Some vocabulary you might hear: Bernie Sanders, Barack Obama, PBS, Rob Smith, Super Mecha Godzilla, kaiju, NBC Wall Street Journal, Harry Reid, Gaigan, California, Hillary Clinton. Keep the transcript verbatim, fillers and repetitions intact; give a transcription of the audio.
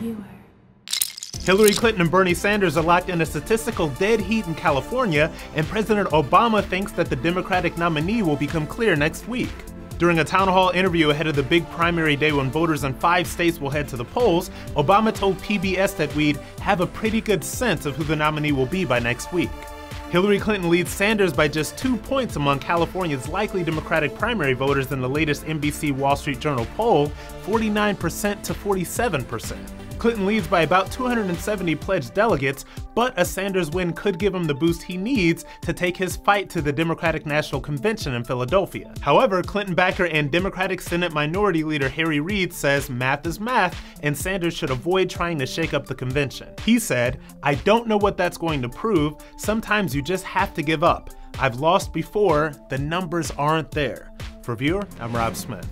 viewer. Hillary Clinton and Bernie Sanders are locked in a statistical dead heat in California, and President Obama thinks that the Democratic nominee will become clear next week. During a town hall interview ahead of the big primary day when voters in five states will head to the polls, Obama told P B S that we'd have a pretty good sense of who the nominee will be by next week. Hillary Clinton leads Sanders by just two points among California's likely Democratic primary voters in the latest N B C Wall Street Journal poll, forty-nine percent to forty-seven percent. Clinton leads by about two hundred seventy pledged delegates, but a Sanders win could give him the boost he needs to take his fight to the Democratic National Convention in Philadelphia. However, Clinton backer and Democratic Senate Minority Leader Harry Reid says math is math, and Sanders should avoid trying to shake up the convention. He said, "I don't know what that's going to prove. Sometimes you just have to give up. I've lost before. The numbers aren't there." For Viewer, I'm Rob Smith.